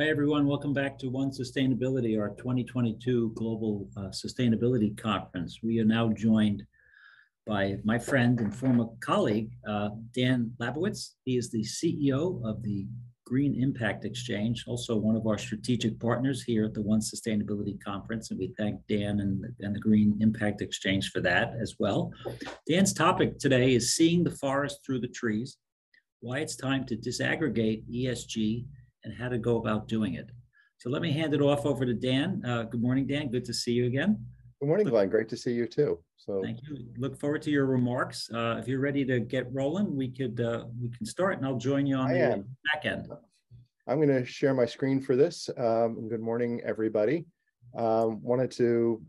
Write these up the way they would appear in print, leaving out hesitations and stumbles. Hi, everyone. Welcome back to One Sustainability, our 2022 Global Sustainability Conference. We are now joined by my friend and former colleague, Dan Labovitz. He is the CEO of the Green Impact Exchange, also one of our strategic partners here at the One Sustainability Conference. And we thank Dan and the Green Impact Exchange for that as well. Dan's topic today is seeing the forest through the trees, why it's time to disaggregate ESG and how to go about doing it. So let me hand it off over to Dan. Good morning, Dan. Good to see you again. Good morning, Glenn. Great to see you too. So thank you. Look forward to your remarks. If you're ready to get rolling, we can start, and I'll join you on the back end. I'm going to share my screen for this. Good morning, everybody. Wanted to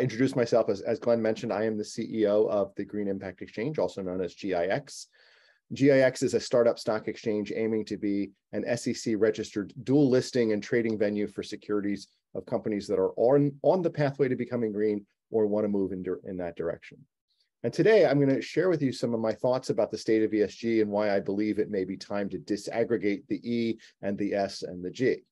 introduce myself. As Glenn mentioned, I am the CEO of the Green Impact Exchange, also known as GIX. GIX is a startup stock exchange aiming to be an SEC-registered dual listing and trading venue for securities of companies that are on the pathway to becoming green or want to move in that direction. And today, I'm going to share with you some of my thoughts about the state of ESG and why I believe it may be time to disaggregate the E and the S and the G.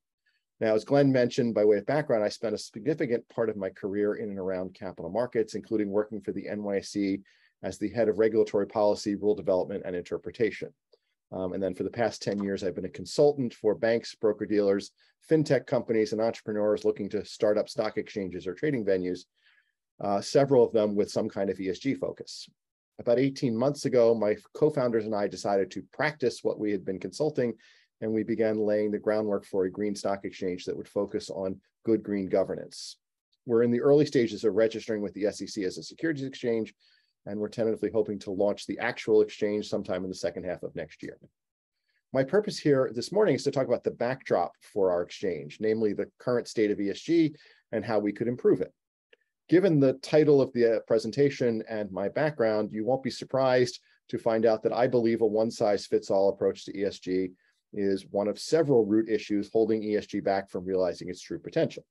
Now, as Glenn mentioned, by way of background, I spent a significant part of my career in and around capital markets, including working for the NYSE as the head of regulatory policy, rule development, and interpretation. And then for the past 10 years, I've been a consultant for banks, broker-dealers, fintech companies, and entrepreneurs looking to start up stock exchanges or trading venues, several of them with some kind of ESG focus. About 18 months ago, my co-founders and I decided to practice what we had been consulting, and we began laying the groundwork for a green stock exchange that would focus on good green governance. We're in the early stages of registering with the SEC as a securities exchange, and we're tentatively hoping to launch the actual exchange sometime in the second half of next year. My purpose here this morning is to talk about the backdrop for our exchange, namely the current state of ESG and how we could improve it. Given the title of the presentation and my background, you won't be surprised to find out that I believe a one-size-fits-all approach to ESG is one of several root issues holding ESG back from realizing its true potential.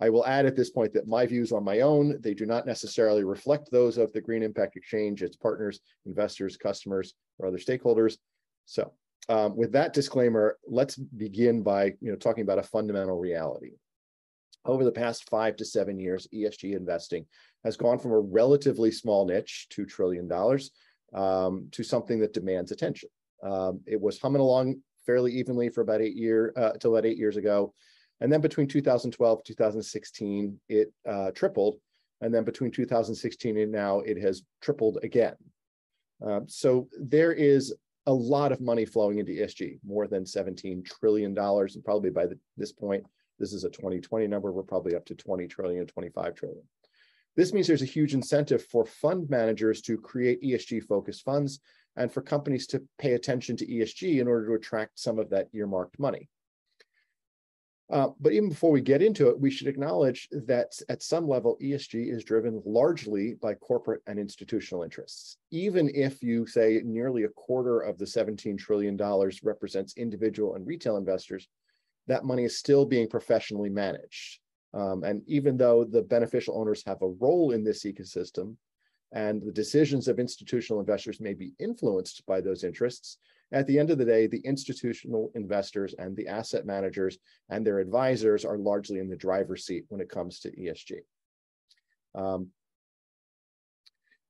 I will add at this point that my views on my own, they do not necessarily reflect those of the Green Impact Exchange, its partners, investors, customers, or other stakeholders. So with that disclaimer, let's begin by talking about a fundamental reality. Over the past 5 to 7 years, ESG investing has gone from a relatively small niche, $2 trillion, to something that demands attention. It was humming along fairly evenly for about 8 years ago. And then between 2012 and 2016, it tripled. And then between 2016 and now, it has tripled again. So there is a lot of money flowing into ESG, more than $17 trillion. And probably by this point, this is a 2020 number, we're probably up to $20 trillion, $25 trillion. This means there's a huge incentive for fund managers to create ESG-focused funds and for companies to pay attention to ESG in order to attract some of that earmarked money. But even before we get into it, we should acknowledge that at some level, ESG is driven largely by corporate and institutional interests. Even if you say nearly a quarter of the $17 trillion represents individual and retail investors, that money is still being professionally managed. And even though the beneficial owners have a role in this ecosystem and the decisions of institutional investors may be influenced by those interests, at the end of the day, the institutional investors and the asset managers and their advisors are largely in the driver's seat when it comes to ESG.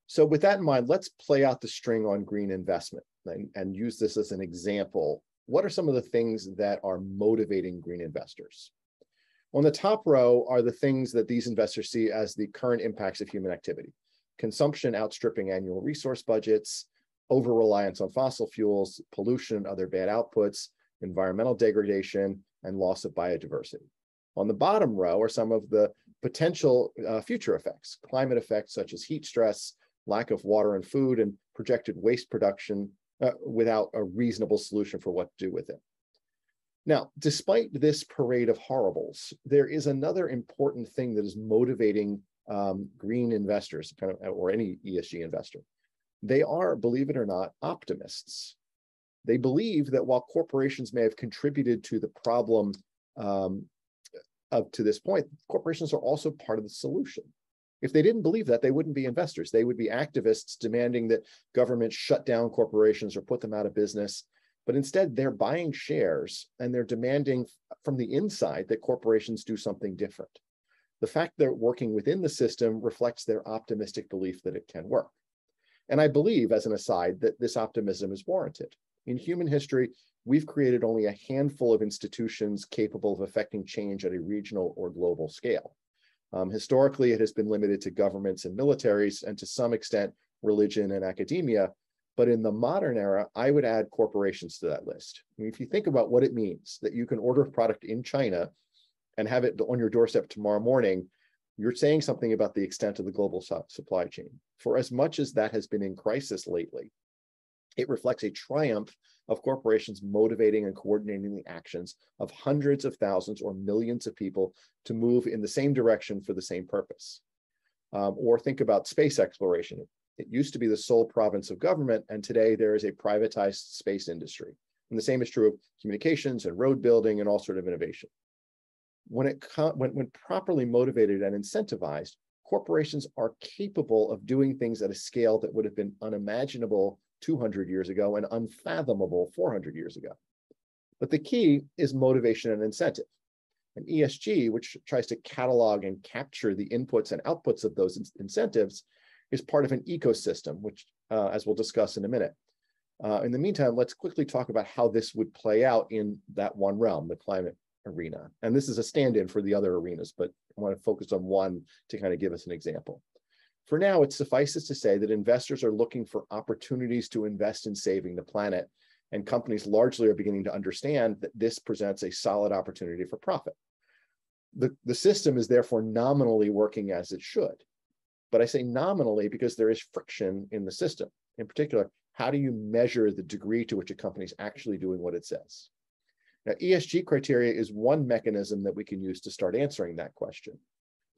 So with that in mind, let's play out the string on green investment and use this as an example. What are some of the things that are motivating green investors? On the top row are the things that these investors see as the current impacts of human activity. Consumption outstripping annual resource budgets, over-reliance on fossil fuels, pollution and other bad outputs, environmental degradation, and loss of biodiversity. On the bottom row are some of the potential future effects, climate effects such as heat stress, lack of water and food, and projected waste production without a reasonable solution for what to do with it. Now, despite this parade of horribles, there is another important thing that is motivating green investors, or any ESG investor. They are, believe it or not, optimists. They believe that while corporations may have contributed to the problem up to this point, corporations are also part of the solution. If they didn't believe that, they wouldn't be investors. They would be activists demanding that governments shut down corporations or put them out of business. But instead, they're buying shares and they're demanding from the inside that corporations do something different. The fact they're working within the system reflects their optimistic belief that it can work. And I believe, as an aside, that this optimism is warranted. In human history, we've created only a handful of institutions capable of affecting change at a regional or global scale. Historically, it has been limited to governments and militaries, and to some extent, religion and academia. But in the modern era, I would add corporations to that list. I mean, if you think about what it means that you can order a product in China and have it on your doorstep tomorrow morning, you're saying something about the extent of the global supply chain. For as much as that has been in crisis lately, it reflects a triumph of corporations motivating and coordinating the actions of hundreds of thousands or millions of people to move in the same direction for the same purpose. Or think about space exploration. It used to be the sole province of government, and today there is a privatized space industry. And the same is true of communications and road building and all sort of innovation. When properly motivated and incentivized, corporations are capable of doing things at a scale that would have been unimaginable 200 years ago and unfathomable 400 years ago. But the key is motivation and incentive. And ESG, which tries to catalog and capture the inputs and outputs of those incentives, is part of an ecosystem, which, as we'll discuss in a minute. In the meantime, let's quickly talk about how this would play out in that one realm, the climate arena. And this is a stand-in for the other arenas, but I want to focus on one to kind of give us an example. For now, it suffices to say that investors are looking for opportunities to invest in saving the planet, and companies largely are beginning to understand that this presents a solid opportunity for profit. The system is therefore nominally working as it should. But I say nominally because there is friction in the system. In particular, how do you measure the degree to which a company is actually doing what it says? Now, ESG criteria is one mechanism that we can use to start answering that question.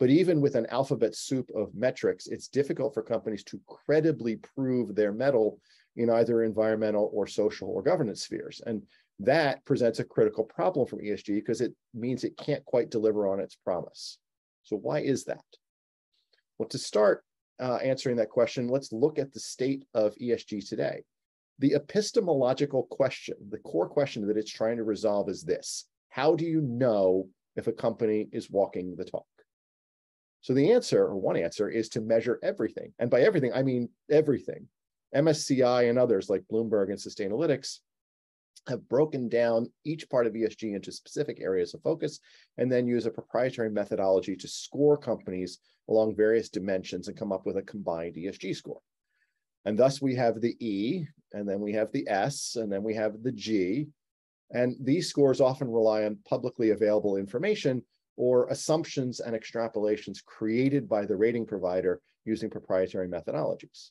But even with an alphabet soup of metrics, it's difficult for companies to credibly prove their mettle in either environmental or social or governance spheres. And that presents a critical problem from ESG because it means it can't quite deliver on its promise. So why is that? Well, to start answering that question, let's look at the state of ESG today. The epistemological question, the core question that it's trying to resolve is this: how do you know if a company is walking the talk? So the answer, or one answer, is to measure everything. And by everything, I mean everything. MSCI and others like Bloomberg and Sustainalytics have broken down each part of ESG into specific areas of focus, and then use a proprietary methodology to score companies along various dimensions and come up with a combined ESG score. And thus we have the E, and then we have the S, and then we have the G. And these scores often rely on publicly available information or assumptions and extrapolations created by the rating provider using proprietary methodologies.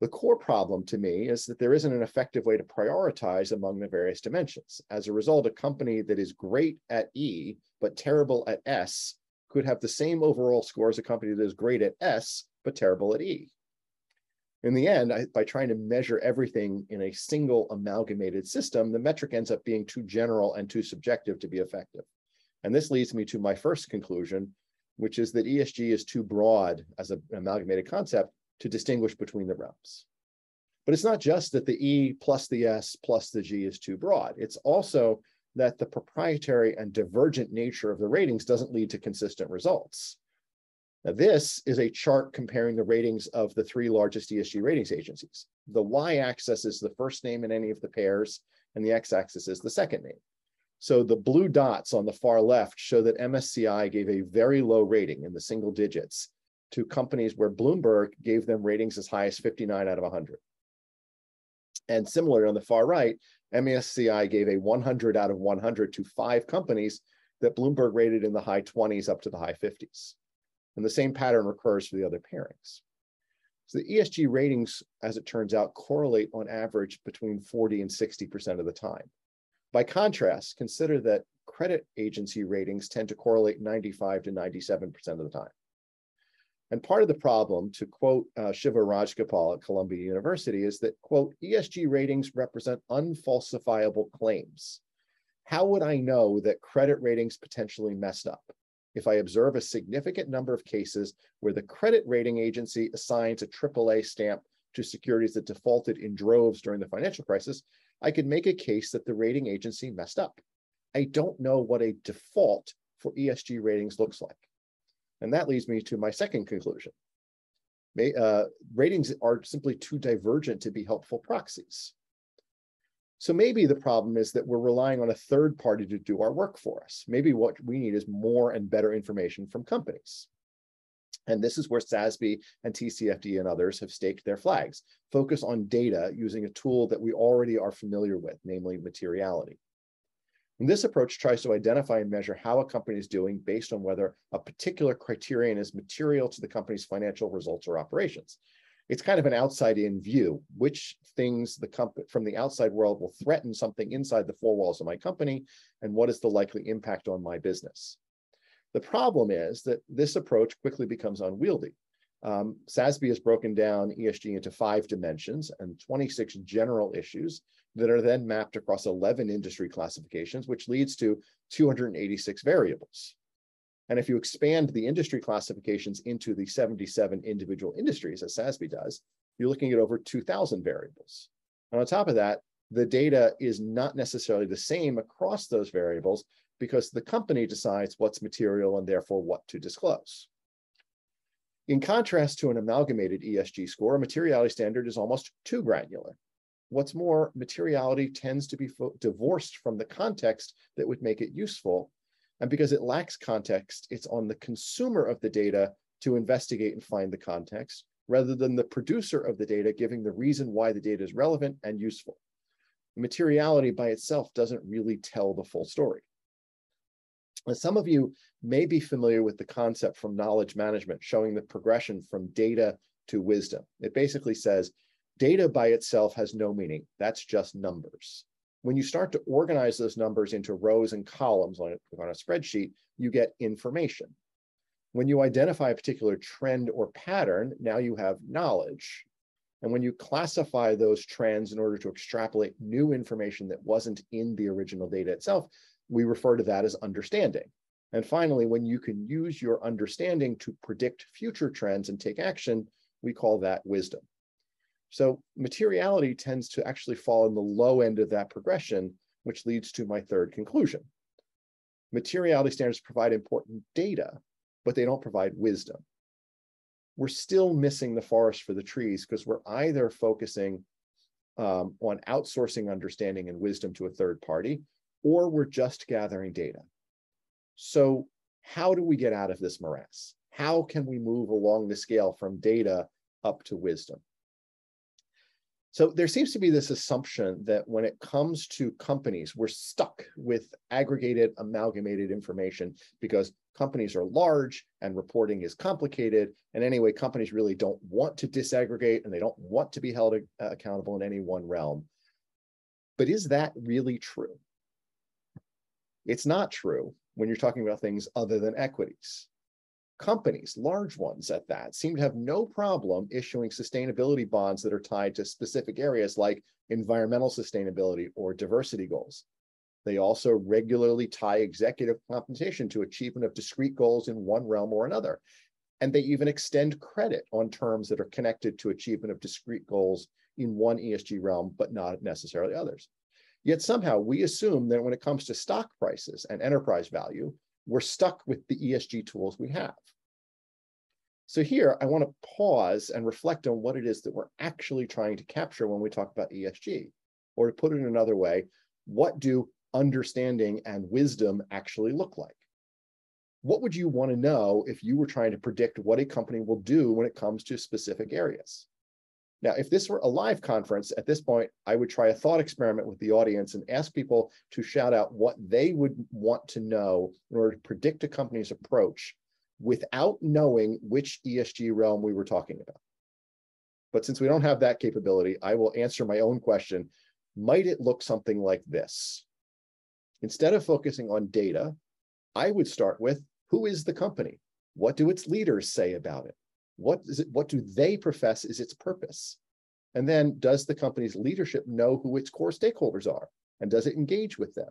The core problem to me is that there isn't an effective way to prioritize among the various dimensions. As a result, a company that is great at E, but terrible at S, could have the same overall score as a company that is great at S, but terrible at E. In the end, by trying to measure everything in a single amalgamated system, the metric ends up being too general and too subjective to be effective. And this leads me to my first conclusion, which is that ESG is too broad as an amalgamated concept to distinguish between the realms. But it's not just that the E plus the S plus the G is too broad. It's also that the proprietary and divergent nature of the ratings doesn't lead to consistent results. Now, this is a chart comparing the ratings of the three largest ESG ratings agencies. The Y-axis is the first name in any of the pairs, and the X-axis is the second name. So the blue dots on the far left show that MSCI gave a very low rating in the single digits to companies where Bloomberg gave them ratings as high as 59 out of 100. And similarly, on the far right, MSCI gave a 100 out of 100 to 5 companies that Bloomberg rated in the high 20s up to the high 50s. And the same pattern recurs for the other pairings. So the ESG ratings, as it turns out, correlate on average between 40 and 60% of the time. By contrast, consider that credit agency ratings tend to correlate 95 to 97% of the time. And part of the problem, to quote Shiva Raj Kapal at Columbia University, is that, quote, ESG ratings represent unfalsifiable claims. How would I know that credit ratings potentially messed up if I observe a significant number of cases where the credit rating agency assigns a AAA stamp to securities that defaulted in droves during the financial crisis, I could make a case that the rating agency messed up. I don't know what a default for ESG ratings looks like. And that leads me to my second conclusion. Ratings are simply too divergent to be helpful proxies. So maybe the problem is that we're relying on a third party to do our work for us. Maybe what we need is more and better information from companies. And this is where SASB and TCFD and others have staked their flags. Focus on data using a tool that we already are familiar with, namely materiality. And this approach tries to identify and measure how a company is doing based on whether a particular criterion is material to the company's financial results or operations. It's kind of an outside-in view, which things the company from the outside world will threaten something inside the four walls of my company, and what is the likely impact on my business. The problem is that this approach quickly becomes unwieldy. SASB has broken down ESG into 5 dimensions and 26 general issues that are then mapped across 11 industry classifications, which leads to 286 variables. And if you expand the industry classifications into the 77 individual industries, as SASB does, you're looking at over 2,000 variables. And on top of that, the data is not necessarily the same across those variables because the company decides what's material and therefore what to disclose. In contrast to an amalgamated ESG score, a materiality standard is almost too granular. What's more, materiality tends to be divorced from the context that would make it useful. And because it lacks context, it's on the consumer of the data to investigate and find the context, rather than the producer of the data giving the reason why the data is relevant and useful. Materiality by itself doesn't really tell the full story. And some of you may be familiar with the concept from knowledge management showing the progression from data to wisdom. It basically says, data by itself has no meaning. That's just numbers. When you start to organize those numbers into rows and columns on a spreadsheet, you get information. When you identify a particular trend or pattern, now you have knowledge. And when you classify those trends in order to extrapolate new information that wasn't in the original data itself, we refer to that as understanding. And finally, when you can use your understanding to predict future trends and take action, we call that wisdom. So materiality tends to actually fall in the low end of that progression, which leads to my third conclusion. Materiality standards provide important data, but they don't provide wisdom. We're still missing the forest for the trees because we're either focusing on outsourcing understanding and wisdom to a third party, or we're just gathering data. So how do we get out of this morass? How can we move along the scale from data up to wisdom? So there seems to be this assumption that when it comes to companies, we're stuck with aggregated, amalgamated information because companies are large and reporting is complicated. And anyway, companies really don't want to disaggregate and they don't want to be held accountable in any one realm. But is that really true? It's not true when you're talking about things other than equities. Companies, large ones at that, seem to have no problem issuing sustainability bonds that are tied to specific areas like environmental sustainability or diversity goals. They also regularly tie executive compensation to achievement of discrete goals in one realm or another. And they even extend credit on terms that are connected to achievement of discrete goals in one ESG realm, but not necessarily others. Yet somehow we assume that when it comes to stock prices and enterprise value, we're stuck with the ESG tools we have. So here, I want to pause and reflect on what it is that we're actually trying to capture when we talk about ESG. Or to put it another way, what do understanding and wisdom actually look like? What would you want to know if you were trying to predict what a company will do when it comes to specific areas? Now, if this were a live conference, at this point, I would try a thought experiment with the audience and ask people to shout out what they would want to know in order to predict a company's approach without knowing which ESG realm we were talking about. But since we don't have that capability, I will answer my own question. Might it look something like this? Instead of focusing on data, I would start with, who is the company? What do its leaders say about it? What do they profess is its purpose? And then does the company's leadership know who its core stakeholders are? And does it engage with them?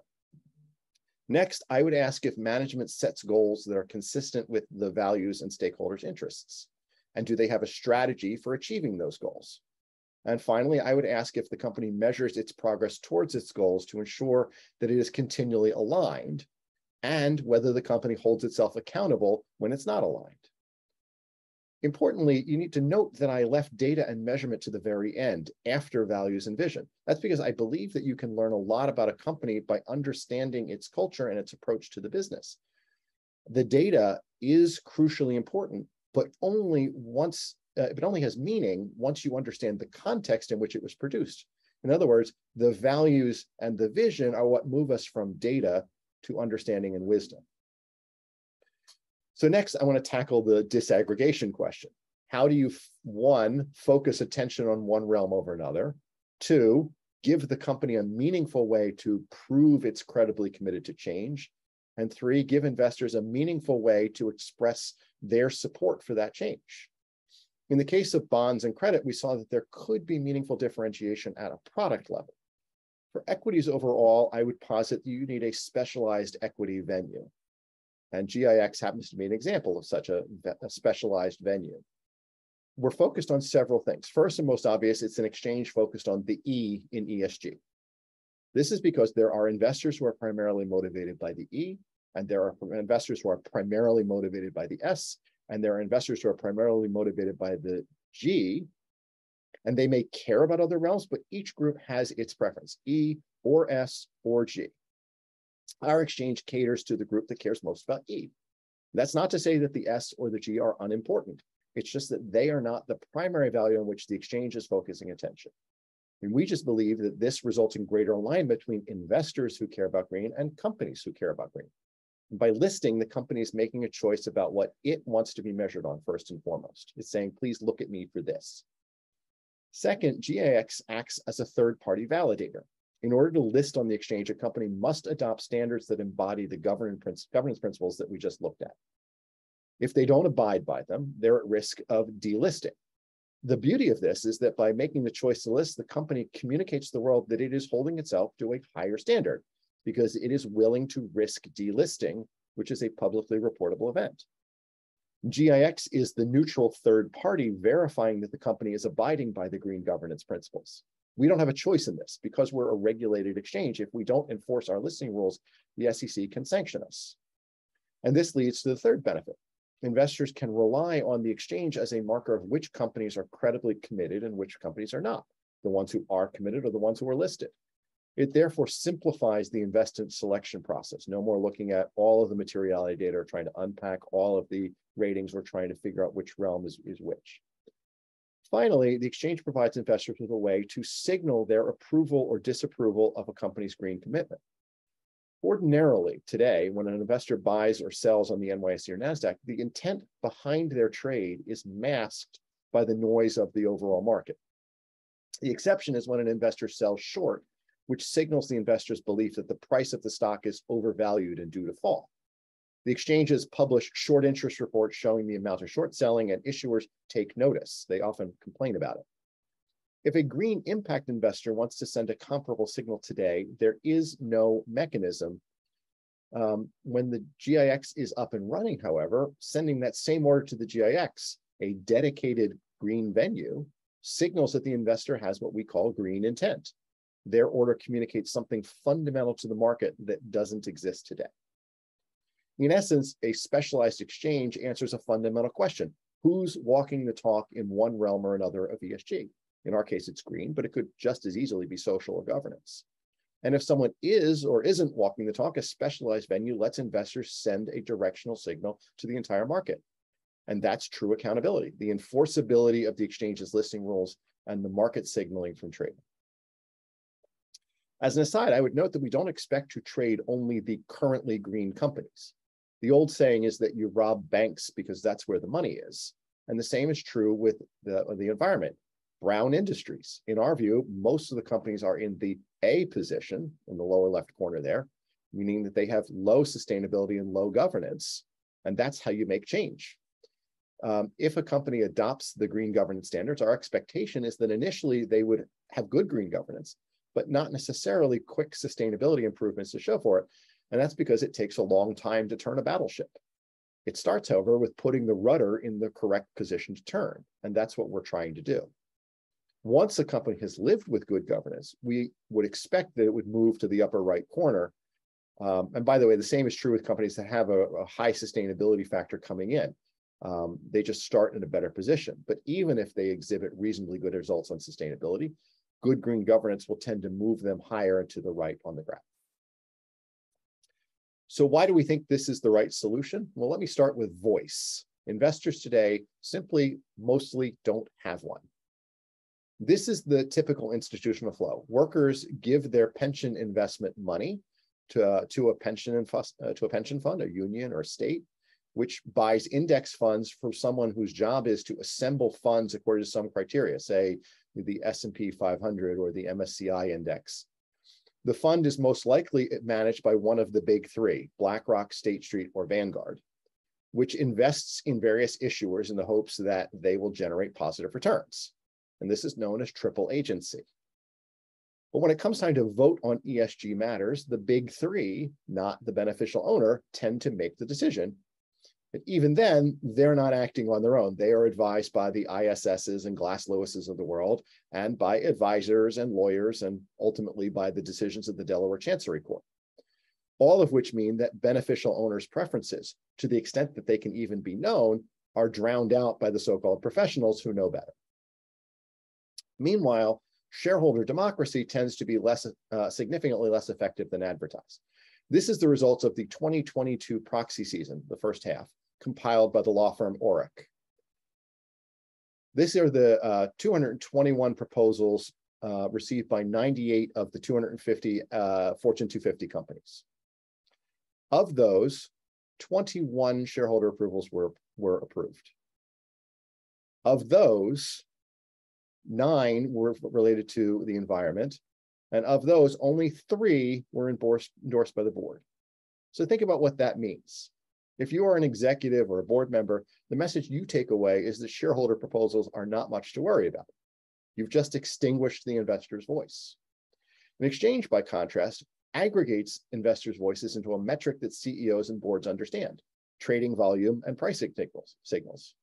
Next, I would ask if management sets goals that are consistent with the values and stakeholders' interests. And do they have a strategy for achieving those goals? And finally, I would ask if the company measures its progress towards its goals to ensure that it is continually aligned, and whether the company holds itself accountable when it's not aligned. Importantly, you need to note that I left data and measurement to the very end, after values and vision. That's because I believe that you can learn a lot about a company by understanding its culture and its approach to the business. The data is crucially important, but only once it only has meaning once you understand the context in which it was produced. In other words, the values and the vision are what move us from data to understanding and wisdom. So next, I want to tackle the disaggregation question. How do you, one, focus attention on one realm over another? Two, give the company a meaningful way to prove it's credibly committed to change. And three, give investors a meaningful way to express their support for that change. In the case of bonds and credit, we saw that there could be meaningful differentiation at a product level. For equities overall, I would posit you need a specialized equity venue. And GIX happens to be an example of such a specialized venue. We're focused on several things. First and most obvious, it's an exchange focused on the E in ESG. This is because there are investors who are primarily motivated by the E, and there are investors who are primarily motivated by the S, and there are investors who are primarily motivated by the G, and they may care about other realms, but each group has its preference, E or S or G. Our exchange caters to the group that cares most about E. That's not to say that the S or the G are unimportant. It's just that they are not the primary value on which the exchange is focusing attention. And we just believe that this results in greater alignment between investors who care about green and companies who care about green. By listing, the company is making a choice about what it wants to be measured on first and foremost. It's saying, please look at me for this. Second, GIX acts as a third-party validator. In order to list on the exchange, a company must adopt standards that embody the governance principles that we just looked at. If they don't abide by them, they're at risk of delisting. The beauty of this is that by making the choice to list, the company communicates to the world that it is holding itself to a higher standard, because it is willing to risk delisting, which is a publicly reportable event. GIX is the neutral third party verifying that the company is abiding by the green governance principles. We don't have a choice in this because we're a regulated exchange. If we don't enforce our listing rules, the SEC can sanction us. And this leads to the third benefit. Investors can rely on the exchange as a marker of which companies are credibly committed and which companies are not. The ones who are committed are the ones who are listed. It therefore simplifies the investment selection process. No more looking at all of the materiality data or trying to unpack all of the ratings or trying to figure out which realm is which. Finally, the exchange provides investors with a way to signal their approval or disapproval of a company's green commitment. Ordinarily, today, when an investor buys or sells on the NYSE or NASDAQ, the intent behind their trade is masked by the noise of the overall market. The exception is when an investor sells short, which signals the investor's belief that the price of the stock is overvalued and due to fall. The exchanges publish short interest reports showing the amount of short selling, and issuers take notice. They often complain about it. If a green impact investor wants to send a comparable signal today, there is no mechanism. When the GIX is up and running, however, sending that same order to the GIX, a dedicated green venue, signals that the investor has what we call green intent. Their order communicates something fundamental to the market that doesn't exist today. In essence, a specialized exchange answers a fundamental question. Who's walking the talk in one realm or another of ESG? In our case, it's green, but it could just as easily be social or governance. And if someone is or isn't walking the talk, a specialized venue lets investors send a directional signal to the entire market. And that's true accountability, the enforceability of the exchange's listing rules and the market signaling from trading. As an aside, I would note that we don't expect to trade only the currently green companies. The old saying is that you rob banks because that's where the money is. And the same is true with the environment. Brown industries, in our view, most of the companies are in the A position in the lower left corner there, meaning that they have low sustainability and low governance. And that's how you make change. If a company adopts the green governance standards, our expectation is that initially they would have good green governance, but not necessarily quick sustainability improvements to show for it. And that's because it takes a long time to turn a battleship. It starts, however, with putting the rudder in the correct position to turn. And that's what we're trying to do. once a company has lived with good governance, we would expect that it would move to the upper right corner. And by the way, the same is true with companies that have a high sustainability factor coming in. They just start in a better position. But even if they exhibit reasonably good results on sustainability, good green governance will tend to move them higher to the right on the graph. So why do we think this is the right solution? Well, let me start with voice. Investors today simply mostly don't have one. This is the typical institutional flow. Workers give their pension investment money to a pension fund, a union or a state, which buys index funds from someone whose job is to assemble funds according to some criteria, say the S&P 500 or the MSCI index. The fund is most likely managed by one of the big three, BlackRock, State Street, or Vanguard, which invests in various issuers in the hopes that they will generate positive returns. And this is known as triple agency. But when it comes time to vote on ESG matters, the big three, not the beneficial owner, tend to make the decision. But even then, they're not acting on their own. They are advised by the ISSs and Glass Lewises of the world, and by advisors and lawyers, and ultimately by the decisions of the Delaware Chancery Court. All of which mean that beneficial owners' preferences, to the extent that they can even be known, are drowned out by the so-called professionals who know better. Meanwhile, shareholder democracy tends to be less, significantly less effective than advertised. This is the result of the 2022 proxy season, the first half, compiled by the law firm Orrick. These are the 221 proposals received by 98 of the 250 Fortune 250 companies. Of those, 21 shareholder approvals were approved. Of those, 9 were related to the environment. And of those, only 3 were endorsed by the board. So think about what that means. If you are an executive or a board member, the message you take away is that shareholder proposals are not much to worry about. You've just extinguished the investor's voice. An exchange, by contrast, aggregates investors' voices into a metric that CEOs and boards understand, trading volume and pricing signals.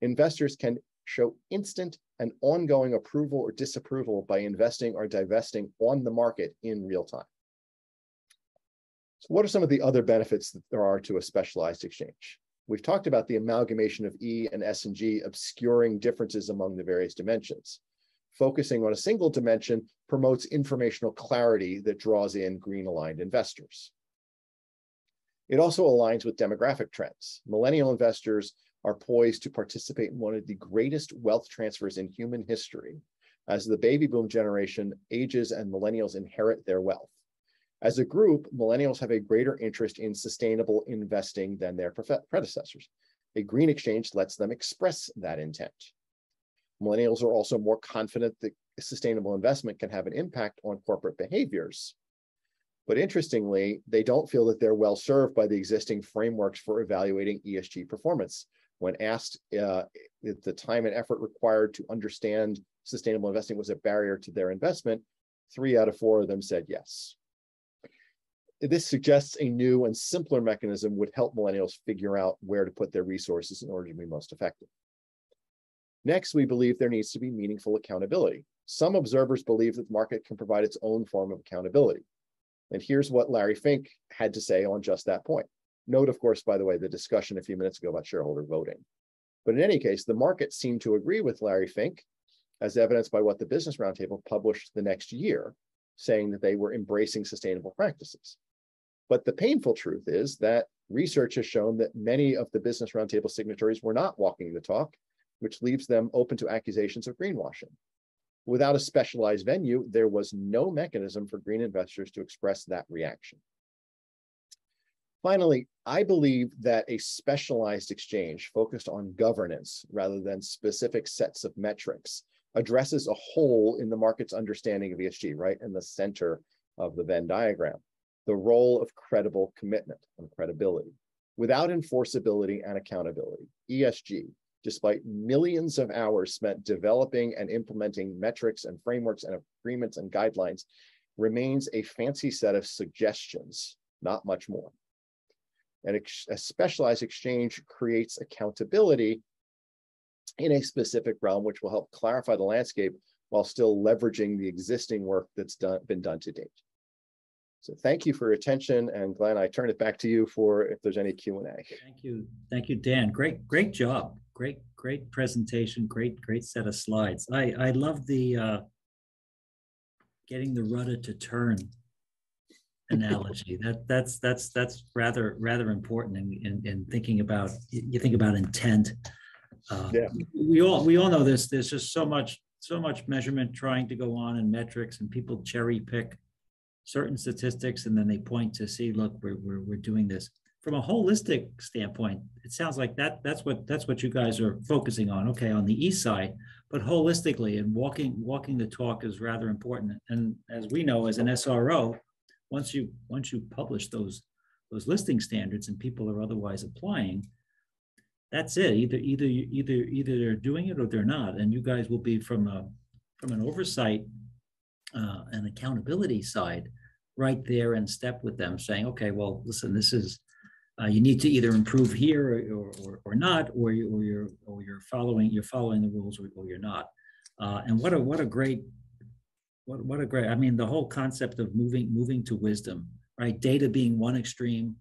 Investors can show instant and ongoing approval or disapproval by investing or divesting on the market in real time. So what are some of the other benefits that there are to a specialized exchange? We've talked about the amalgamation of E and S and G obscuring differences among the various dimensions. Focusing on a single dimension promotes informational clarity that draws in green-aligned investors. It also aligns with demographic trends. Millennial investors are poised to participate in one of the greatest wealth transfers in human history as the baby boom generation ages and millennials inherit their wealth. As a group, millennials have a greater interest in sustainable investing than their predecessors. A green exchange lets them express that intent. Millennials are also more confident that sustainable investment can have an impact on corporate behaviors. But interestingly, they don't feel that they're well served by the existing frameworks for evaluating ESG performance. When asked if the time and effort required to understand sustainable investing was a barrier to their investment, 3 out of 4 of them said yes. This suggests a new and simpler mechanism would help millennials figure out where to put their resources in order to be most effective. Next, we believe there needs to be meaningful accountability. Some observers believe that the market can provide its own form of accountability. And here's what Larry Fink had to say on just that point. Note, of course, by the way, the discussion a few minutes ago about shareholder voting. But in any case, the market seemed to agree with Larry Fink, as evidenced by what the Business Roundtable published the next year, saying that they were embracing sustainable practices. But the painful truth is that research has shown that many of the Business Roundtable signatories were not walking the talk, which leaves them open to accusations of greenwashing. Without a specialized venue, there was no mechanism for green investors to express that reaction. Finally, I believe that a specialized exchange focused on governance rather than specific sets of metrics addresses a hole in the market's understanding of ESG, right in the center of the Venn diagram, the role of credible commitment and credibility. Without enforceability and accountability, ESG, despite millions of hours spent developing and implementing metrics and frameworks and agreements and guidelines, remains a fancy set of suggestions, not much more. And a specialized exchange creates accountability in a specific realm, which will help clarify the landscape while still leveraging the existing work that's been done to date. So thank you for your attention, and Glenn, I turn it back to you for if there's any Q&A. Thank you, Dan. Great job. Great presentation. Great set of slides. I love the getting the rudder to turn analogy. That's rather important in thinking about intent. Yeah. We all know this. There's just so much measurement trying to go on, and metrics, and people cherry pick certain statistics, and then they point to see, look, we're doing this. From a holistic standpoint, it sounds like that's what you guys are focusing on. Okay, on the east side, but holistically, and walking the talk is rather important. And as we know, as an SRO, once you publish those listing standards and people are otherwise applying, that's it. Either they're doing it or they're not. And you guys will be from an oversight and accountability side, right there in step with them, saying, okay, well, listen, this is you need to either improve here or not, or you're following the rules, or you're not. And what a great! I mean, the whole concept of moving to wisdom, right? Data being one extreme,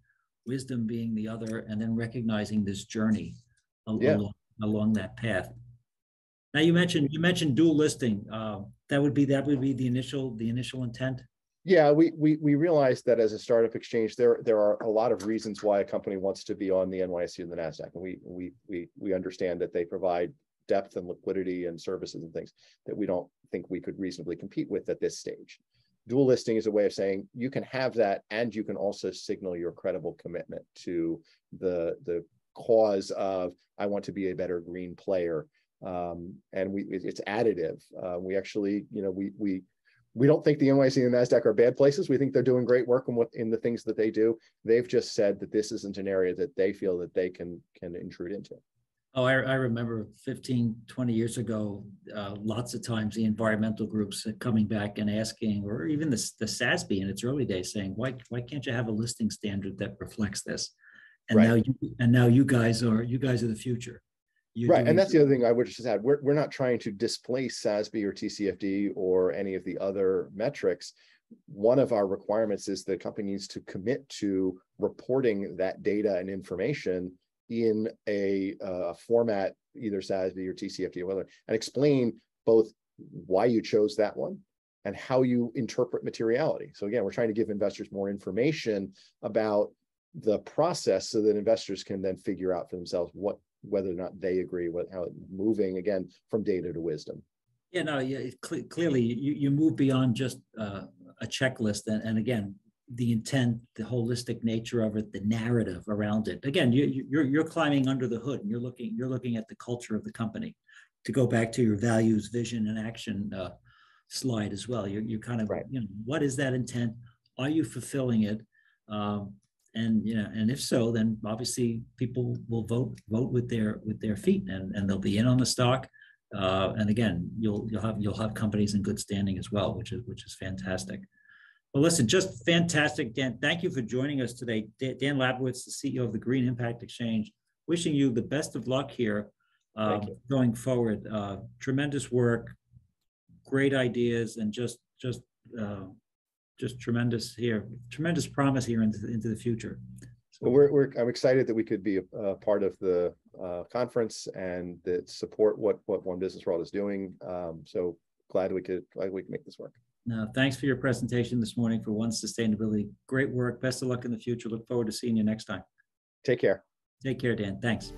wisdom being the other, and then recognizing this journey along that path. Now you mentioned dual listing. That would be the initial intent. Yeah, we realized that as a startup exchange, there are a lot of reasons why a company wants to be on the NYSE and the NASDAQ, and we understand that they provide depth and liquidity and services and things that we don't think we could reasonably compete with at this stage. Dual listing is a way of saying you can have that, and you can also signal your credible commitment to the cause of I want to be a better green player. And it's additive. We actually, we don't think the NYSE and the NASDAQ are bad places. We think they're doing great work in the things that they do. They've just said that this isn't an area that they feel that they can intrude into. Oh, I remember 15, 20 years ago, lots of times the environmental groups coming back and asking, or even the SASB in its early days saying, why can't you have a listing standard that reflects this? And right. now you guys are the future. Right, and that's the other thing I would just add. We're not trying to displace SASB or TCFD or any of the other metrics. One of our requirements is the company needs to commit to reporting that data and information in a format, either SASB or TCFD or whatever, and explain both why you chose that one and how you interpret materiality. So again, we're trying to give investors more information about the process so that investors can then figure out for themselves whether or not they agree with how moving again from data to wisdom. Yeah, no, yeah. Clearly, you move beyond just a checklist, and again, the intent, the holistic nature of it, the narrative around it. Again, you're climbing under the hood, and you're looking at the culture of the company. To go back to your values, vision, and action slide as well, you're kind of right. What is that intent? Are you fulfilling it? And if so, then obviously people will vote with their feet, and they'll be in on the stock. And again, you'll have companies in good standing as well, which is fantastic. Well, listen, just fantastic, Dan. Thank you for joining us today, Dan Labovitz, the CEO of the Green Impact Exchange. Wishing you the best of luck here going forward. Tremendous work, great ideas, and just tremendous promise here into the future. So I'm excited that we could be a part of the conference and that support what One Business World is doing. So glad we could make this work. Now, thanks for your presentation this morning for One Sustainability. Great work. Best of luck in the future. Look forward to seeing you next time. Take care. Take care, Dan. Thanks.